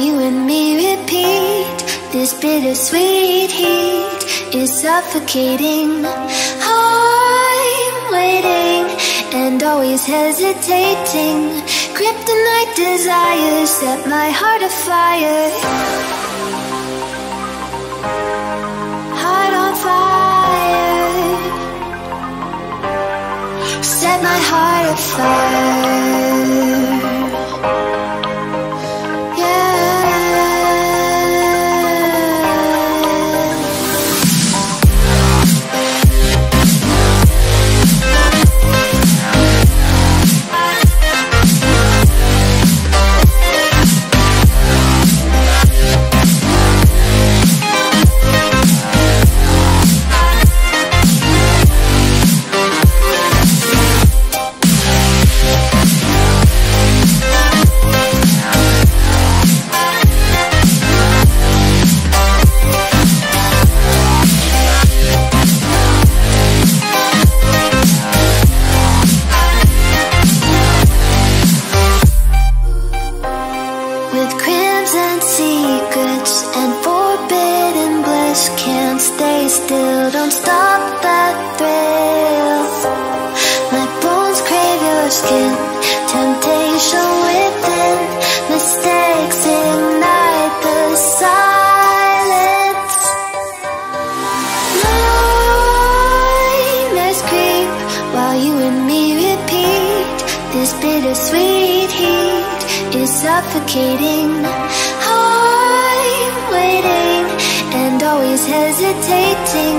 you and me repeat. This bittersweet heat is suffocating. I'm waiting and always hesitating. Kryptonite desires set my heart afire. Heart on fire. Set my heart afire. Suffocating, I'm waiting and always hesitating.